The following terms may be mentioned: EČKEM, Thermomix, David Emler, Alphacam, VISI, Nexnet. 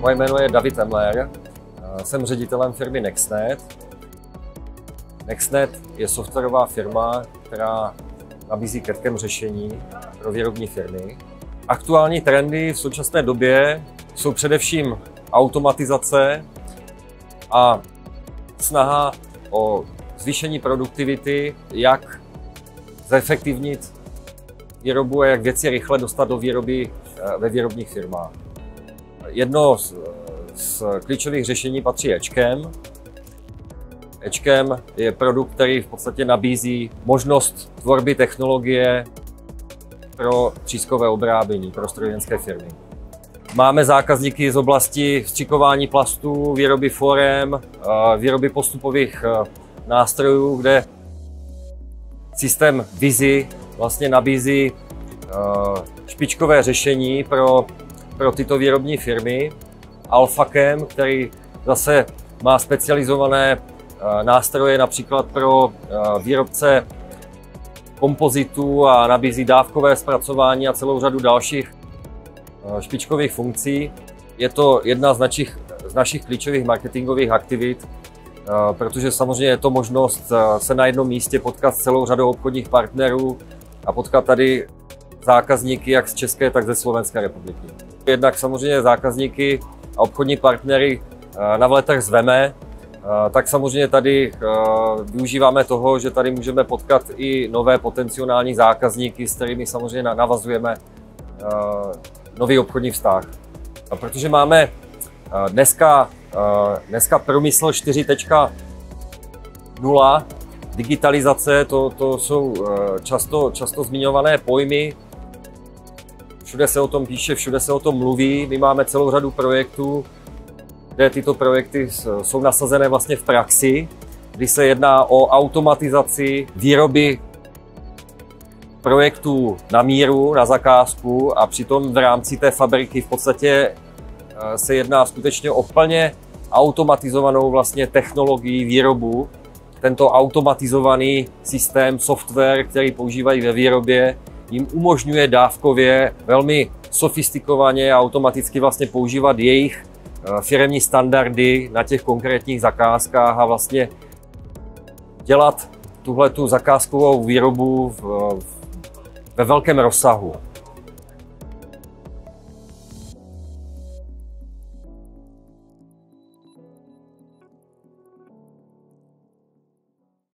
Moje jméno je David Emler, jsem ředitelem firmy Nexnet. Nexnet je softwarová firma, která nabízí EČKEM řešení pro výrobní firmy. Aktuální trendy v současné době jsou především automatizace a snaha o zvýšení produktivity, jak zefektivnit výrobu a jak věci rychle dostat do výroby ve výrobních firmách. Jedno z klíčových řešení patří EČKEM. EČKEM je produkt, který v podstatě nabízí možnost tvorby technologie pro třískové obrábění pro strojírenské firmy. Máme zákazníky z oblasti vstřikování plastů, výroby forem, výroby postupových nástrojů, kde systém VISI vlastně nabízí špičkové řešení pro tyto výrobní firmy. Alphacam, který zase má specializované nástroje například pro výrobce kompozitů a nabízí dávkové zpracování a celou řadu dalších špičkových funkcí. Je to jedna z našich klíčových marketingových aktivit, protože samozřejmě je to možnost se na jednom místě potkat s celou řadou obchodních partnerů a potkat tady zákazníky jak z České, tak ze Slovenské republiky. Jednak samozřejmě zákazníky a obchodní partnery na vletech zveme, tak samozřejmě tady využíváme toho, že tady můžeme potkat i nové potenciální zákazníky, s kterými samozřejmě navazujeme nový obchodní vztah. A protože máme dneska průmysl 4.0, digitalizace, to jsou často zmiňované pojmy. Všude se o tom píše, všude se o tom mluví. My máme celou řadu projektů, kde tyto projekty jsou nasazené vlastně v praxi, kdy se jedná o automatizaci výroby projektů na míru, na zakázku a přitom v rámci té fabriky v podstatě se jedná skutečně o plně automatizovanou vlastně technologii výrobu. Tento automatizovaný systém, software, který používají ve výrobě, jim umožňuje dávkově velmi sofistikovaně a automaticky vlastně používat jejich firemní standardy na těch konkrétních zakázkách a vlastně dělat tuhletu zakázkovou výrobu ve velkém rozsahu.